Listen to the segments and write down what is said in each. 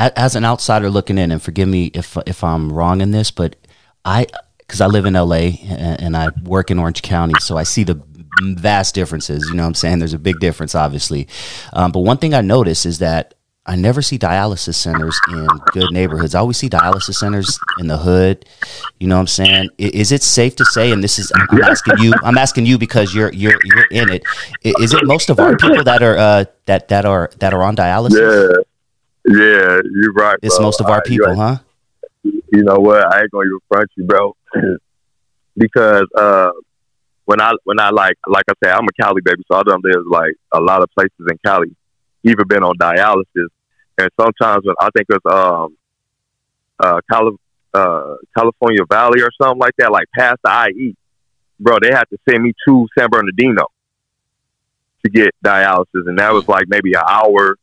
as an outsider looking in, and forgive me if I'm wrong in this, but because I live in LA and I work in Orange County, so I see the vast differences. You know what I'm saying? There's a big difference, obviously. But one thing I notice is that I never see dialysis centers in good neighborhoods. I always see dialysis centers in the hood. You know what I'm saying? Is it safe to say, and this is, I'm asking you because you're in it. Is it most of our people that are, that are on dialysis? Yeah. Yeah, you're right. It's bro. Most of our people, huh? You know what? I ain't going to front you, bro. Because, when I like I said, I'm a Cali baby. So I done live like a lot of places in Cali. Even been on dialysis, and sometimes when I think it's California Valley or something like that, like past the IE, bro, they had to send me to San Bernardino to get dialysis, and that was like maybe an hour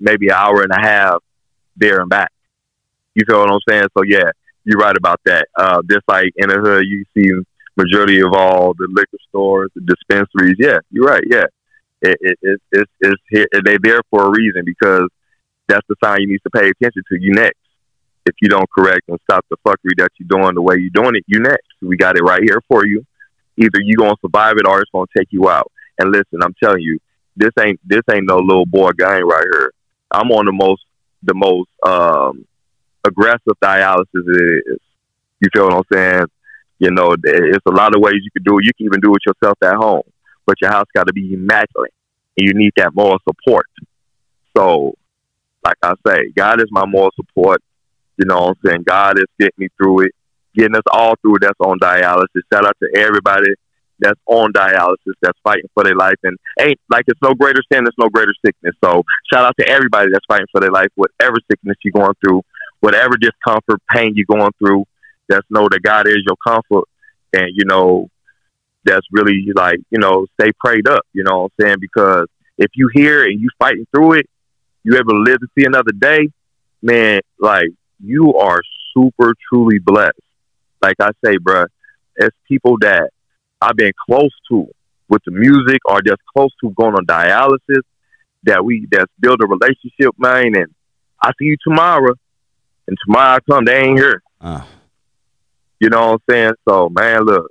and a half there and back. You feel what I'm saying? So yeah, you're right about that. Just like in the hood, you see majority of all the liquor stores, the dispensaries. Yeah, you're right. Yeah. It's here. They're there for a reason, because that's the sign you need to pay attention to. You next. If you don't correct and stop the fuckery that you're doing the way you're doing it, you next. We got it right here for you. Either you gonna survive it or it's gonna take you out. And listen, I'm telling you, this ain't no little boy gang right here. I'm on the most aggressive dialysis it is. You feel what I'm saying? You know, it's a lot of ways you can do it. You can even do it yourself at home. But your house got to be immaculate, and you need that moral support. So, like I say, God is my moral support. You know what I'm saying? God is getting me through it, getting us all through it that's on dialysis. Shout out to everybody that's on dialysis, that's fighting for their life. And ain't like it's no greater sin, it's no greater sickness. So, shout out to everybody that's fighting for their life, whatever sickness you're going through, whatever discomfort, pain you're going through, just know that God is your comfort. And, you know, that's really like, you know, stay prayed up, you know what I'm saying? Because if you here and you fighting through it, you able to live to see another day, man, like you are super truly blessed. Like I say, bruh, it's people that I've been close to with the music or just close to going on dialysis that's built a relationship, man, and I see you tomorrow, and tomorrow I come, they ain't here. You know what I'm saying? So, man, look.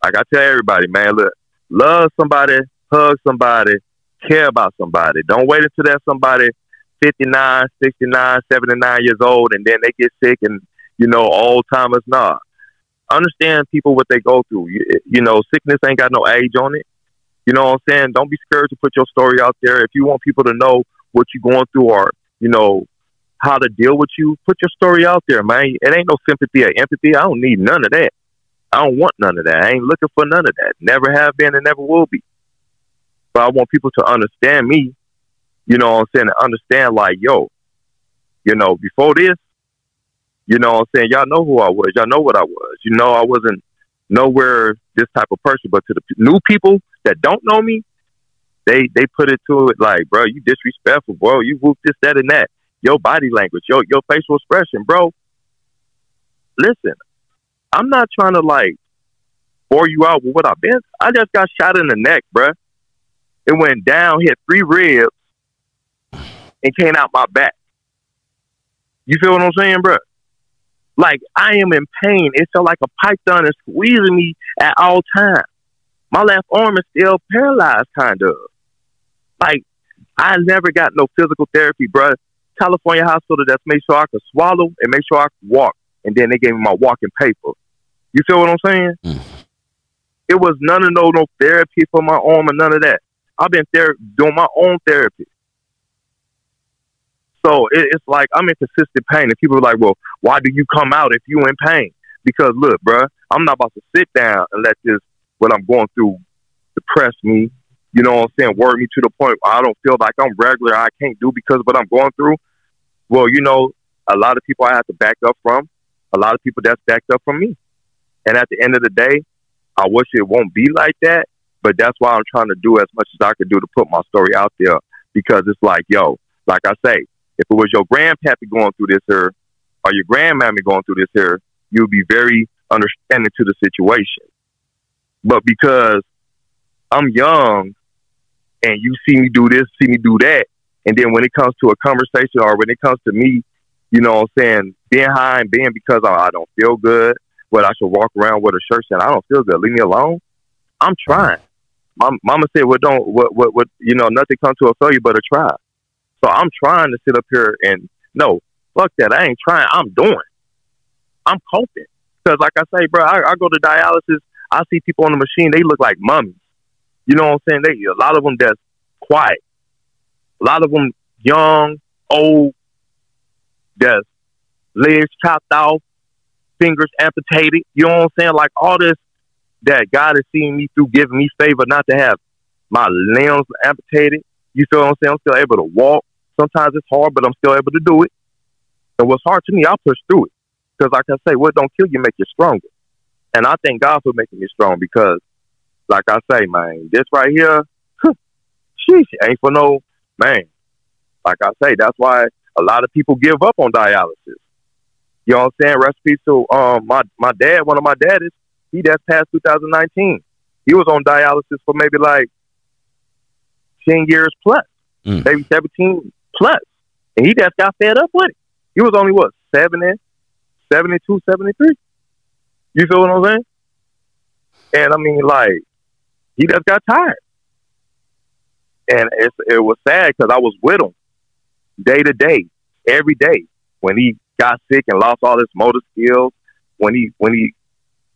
Like I tell everybody, man, look, love somebody, hug somebody, care about somebody. Don't wait until that somebody 59, 69, 79 years old and then they get sick and, you know, old timers. Nah. Understand people what they go through. You know, sickness ain't got no age on it. You know what I'm saying? Don't be scared to put your story out there. If you want people to know what you're going through or, you know, how to deal with you, put your story out there, man. It ain't no sympathy or empathy. I don't need none of that. I don't want none of that. I ain't looking for none of that. Never have been and never will be. But I want people to understand me, you know what I'm saying, to understand like, yo, you know, before this, you know what I'm saying, y'all know who I was. Y'all know what I was. You know, I wasn't nowhere this type of person. But to the new people that don't know me, they put it to it like, bro, you disrespectful, bro. You whoop this, that, and that. Your body language, your facial expression, bro. Listen. I'm not trying to, like, bore you out with what I've been. I just got shot in the neck, bruh. It went down, hit 3 ribs, and came out my back. You feel what I'm saying, bruh? Like, I am in pain. It felt like a python is squeezing me at all times. My left arm is still paralyzed, kind of. Like, I never got no physical therapy, bruh. California hospital just made sure I could swallow and make sure I could walk. And then they gave me my walking paper. You feel what I'm saying? Mm. It was none of no therapy for my arm and none of that. I've been doing my own therapy. So it's like I'm in consistent pain. And people are like, well, why do you come out if you in pain? Because look, bruh, I'm not about to sit down and let this, what I'm going through, depress me. You know what I'm saying? Worry me to the point where I don't feel like I'm regular. I can't do because of what I'm going through. Well, you know, a lot of people I have to back up from. A lot of people that's backed up from me. And at the end of the day, I wish it won't be like that, but that's why I'm trying to do as much as I could do to put my story out there, because it's like, yo, like I say, if it was your grandpappy going through this here or your grandmammy going through this here, you'd be very understanding to the situation. But because I'm young and you see me do this, see me do that, And then when it comes to a conversation or when it comes to me, you know what I'm saying, being high and being because I don't feel good, but I should walk around with a shirt saying, I don't feel good, leave me alone. I'm trying. Mama said, well, don't, what, you know, nothing comes to a failure but a try. So I'm trying to sit up here and no, fuck that. I ain't trying. I'm doing. I'm coping. Because like I say, bro, I go to dialysis. I see people on the machine. They look like mummies. You know what I'm saying? They, a lot of them that's quiet. A lot of them young, old, that's legs chopped off, fingers amputated. You know what I'm saying? Like all this that God is seeing me through, giving me favor not to have my limbs amputated. You feel what I'm saying? I'm still able to walk. Sometimes it's hard, but I'm still able to do it. And what's hard to me, I'll push through it. Because like I say, what don't kill you make you stronger. And I thank God for making me strong because, like I say, man, this right here, sheesh, ain't for no, man. Like I say, that's why a lot of people give up on dialysis. You know what I'm saying? Recipes to my dad, one of my daddies, he just passed 2019. He was on dialysis for maybe like 10 years plus, maybe 17 plus. And he just got fed up with it. He was only, what, 70, 72, 73? You feel what I'm saying? And I mean, like, he just got tired. And it was sad because I was with him day to day, every day. When he got sick and lost all his motor skills, when he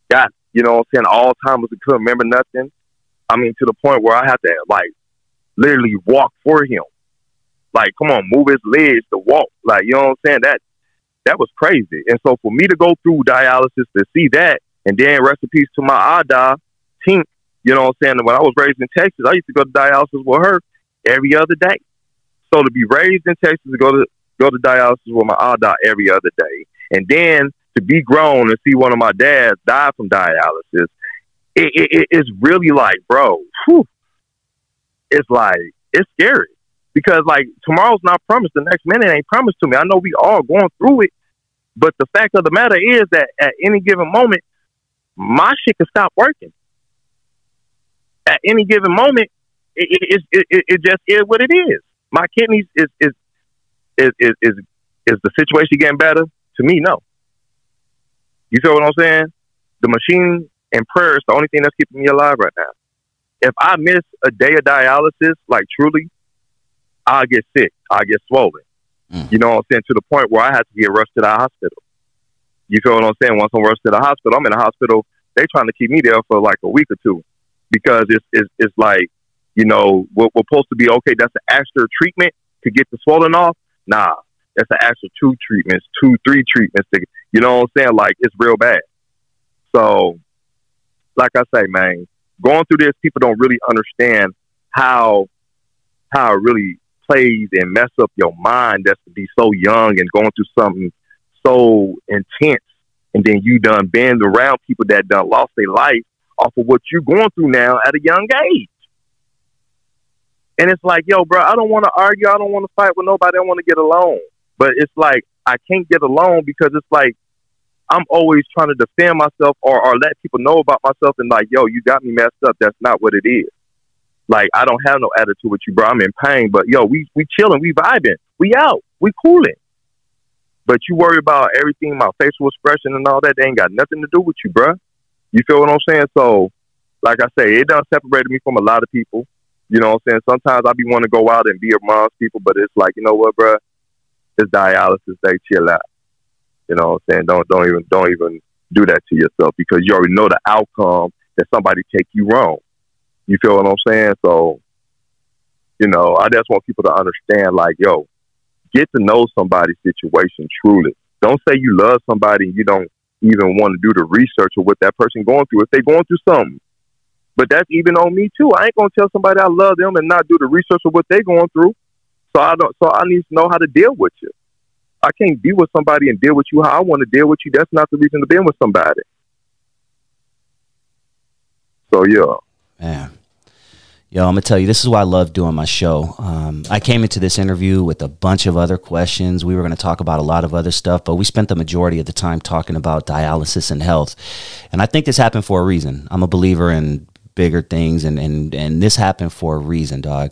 got, you know what I'm saying, Alzheimer's and couldn't remember nothing. I mean, to the point where I had to, like, literally walk for him. Like, come on, move his legs to walk. Like, you know what I'm saying? That was crazy. And so for me to go through dialysis to see that, and then rest in peace to my Ada, Tink, you know what I'm saying? When I was raised in Texas, I used to go to dialysis with her every other day. So to be raised in Texas to go to dialysis with my Ada every other day, and then to be grown and see one of my dads die from dialysis, it's really like, bro, whew, it's like, it's scary. Because, like, tomorrow's not promised. The next minute ain't promised to me. I know we all going through it. But the fact of the matter is that at any given moment, my shit can stop working. At any given moment, it just is what it is. My kidneys, is the situation getting better? To me, no. You feel what I'm saying? The machine and prayer is the only thing that's keeping me alive right now. If I miss a day of dialysis, like, truly, I'll get sick. I'll get swollen. You know what I'm saying? To the point where I have to get rushed to the hospital. You feel what I'm saying? Once I'm rushed to the hospital, I'm in the hospital. They trying to keep me there for like a week or two because it's like, you know, we're supposed to be okay. That's an extra treatment to get the swollen off. Nah, that's an extra two, three treatments. You know what I'm saying? Like, it's real bad. So, like I say, man, going through this, people don't really understand how it really plays and mess up your mind. That's to be so young and going through something so intense, and then you done been around people that done lost their life off of what you're going through now at a young age. And it's like, yo, bro, I don't want to argue, I don't want to fight with nobody, I want to get alone. But it's like, I can't get alone because it's like I'm always trying to defend myself or let people know about myself, and like, yo, you got me messed up. That's not what it is. Like, I don't have no attitude with you, bro. I'm in pain, but yo, we chilling, we vibing, we out, we cooling. But you worry about everything, my facial expression and all that. They ain't got nothing to do with you, bro. You feel what I'm saying? So, like I say, it done separated me from a lot of people. You know what I'm saying? Sometimes I be want to go out and be amongst people, but it's like, you know what, bro? It's dialysis. They chill out. You know what I'm saying? Don't even do that to yourself because you already know the outcome that somebody take you wrong. You feel what I'm saying? So, you know, I just want people to understand, like, yo, get to know somebody's situation truly. Don't say you love somebody and you don't even want to do the research of what that person going through, if they're going through something. But that's even on me, too. I ain't going to tell somebody I love them and not do the research of what they're going through. So I need to know how to deal with you. I can't be with somebody and deal with you how I want to deal with you. That's not the reason to be with somebody. So, yeah. Man. Yo, I'm going to tell you, this is why I love doing my show. I came into this interview with a bunch of other questions. We were going to talk about a lot of other stuff, but we spent the majority of the time talking about dialysis and health. And I think this happened for a reason. I'm a believer in bigger things, and this happened for a reason, dog,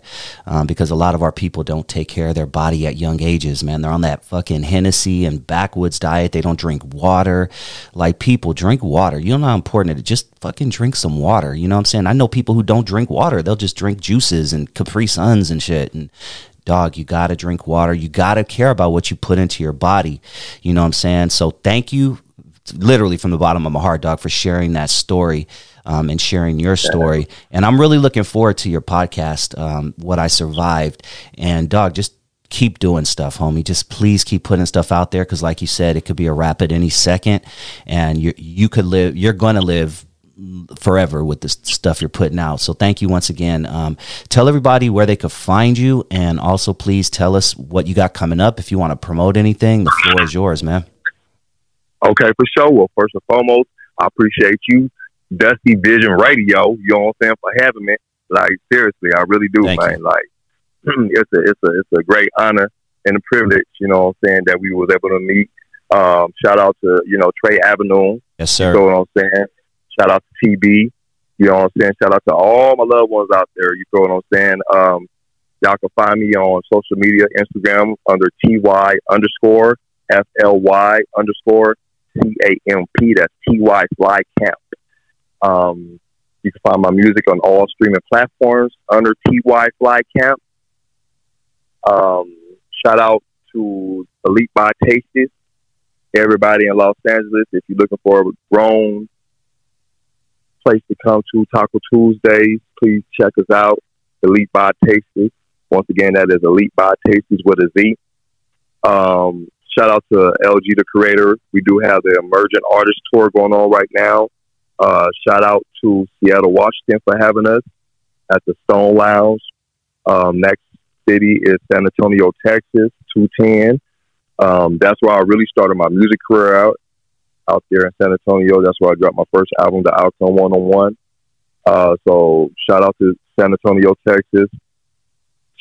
because a lot of our people don't take care of their body at young ages, man. They're on that fucking Hennessy and backwoods diet. They don't drink water. Like, people, drink water. You don't know how important it is. Just fucking drink some water. You know what I'm saying? I know people who don't drink water. They'll just drink juices and Capri Suns and shit. And dog, you got to drink water. You got to care about what you put into your body. You know what I'm saying? So thank you, literally from the bottom of my heart, dog, for sharing that story and sharing your story. And I'm really looking forward to your podcast, What I Survived. And dog, just keep doing stuff, homie. Just please keep putting stuff out there, because like you said, it could be a wrap at any second, and you could live, you're going to live forever with this stuff you're putting out. So thank you once again. Tell everybody where they could find you, and also please tell us what you got coming up. If you want to promote anything, the floor is yours, man. Okay, for sure. Well, first and foremost, I appreciate you, Dusty Vision Radio, you know what I'm saying, for having me. Like, seriously, I really do, man. Thank you. Like, it's a great honor and a privilege, you know what I'm saying, that we was able to meet. Shout out to, you know, Trey Avenue. Yes, sir. You know what I'm saying? Shout out to TB. You know what I'm saying? Shout out to all my loved ones out there. You know what I'm saying? Y'all can find me on social media, Instagram, under TY_FLY_CAMP. That's TY Fly Camp. You can find my music on all streaming platforms under TY Fly Camp. Shout out to Elite Bi Tastes. Everybody in Los Angeles, if you're looking for a grown place to come to, Taco Tuesdays, please check us out. Elite Bi Tastes. Once again, that is Elite Bi Tastes with a Z. Shout out to LG the Creator. We do have the Emergent Artist Tour going on right now. Shout out to Seattle, Washington for having us at the Stone Lounge. Next city is San Antonio, Texas, 210. That's where I really started my music career out there in San Antonio. That's where I dropped my first album, The Outcome 101. So shout out to San Antonio, Texas.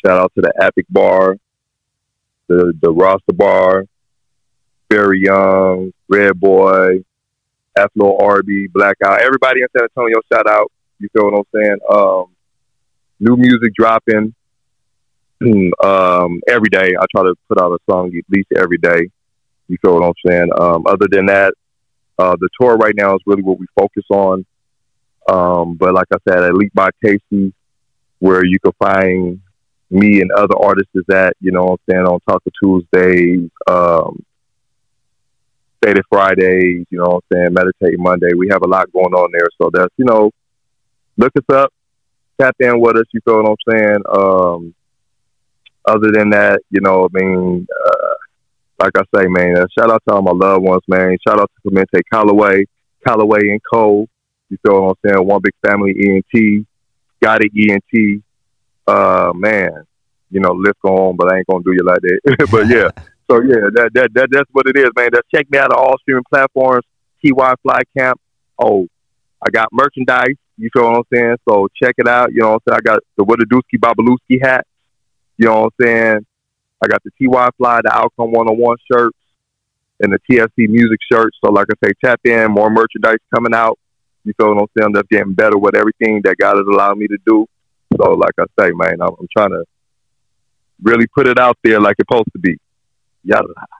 Shout out to the Epic Bar, the Rasta Bar, Very Young, Red Boy, Aflo RB, Blackout. Everybody in San Antonio, shout out. You feel what I'm saying? New music dropping every day. I try to put out a song at least every day. You feel what I'm saying? Other than that, the tour right now is really what we focus on. But like I said, Elite Bi Tastes, where you can find me and other artists is at, you know what I'm saying, on Taco Tuesdays, Stated Fridays, you know what I'm saying, Meditate Monday. We have a lot going on there. So that's, you know, look us up, tap in with us, you feel what I'm saying. Other than that, you know, I mean, like I say, man, shout out to all my loved ones, man. Shout out to Clemente Callaway, Callaway and Cole, you feel what I'm saying, One Big Family ENT, Got It ENT. Man, you know, lift on, but I ain't gonna do you like that. But yeah, so yeah, that's what it is, man. That's, check me out on all streaming platforms. TY Fly Camp. Oh, I got merchandise. You feel what I'm saying? So check it out. You know what I'm saying? I got the Witadusky Babalusky hat. You know what I'm saying? I got the TY Fly, the Outcome 101 shirts, and the TFC music shirts. So like I say, tap in. More merchandise coming out. You feel what I'm saying? That's getting better with everything that God has allowed me to do. So, like I say, man, I'm trying to really put it out there like it's supposed to be. Yada.